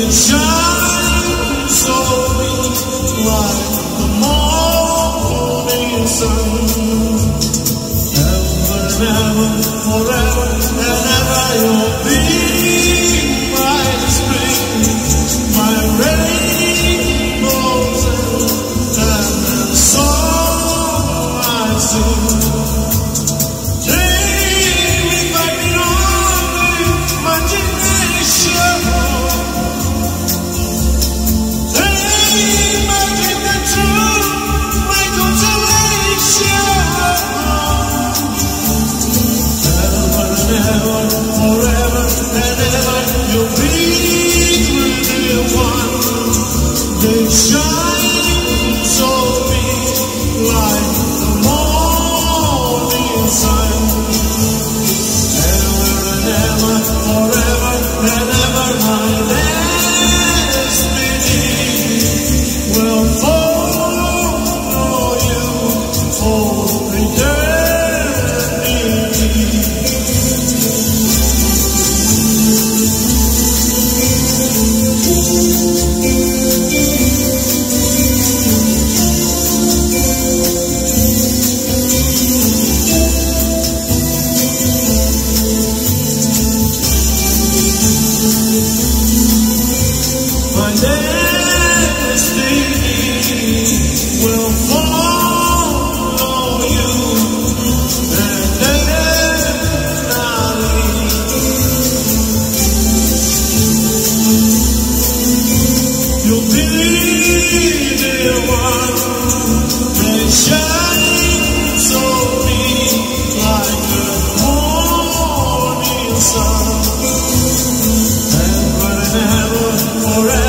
it shines so bright, the morning sun. Ever, ever, forever, and ever you'll be my spring, my rainbows, and so I sing. Take me back in all my imagination. They shine so big like the morning sun. Ever and ever, forever and ever, my destiny will follow you for eternity. All right.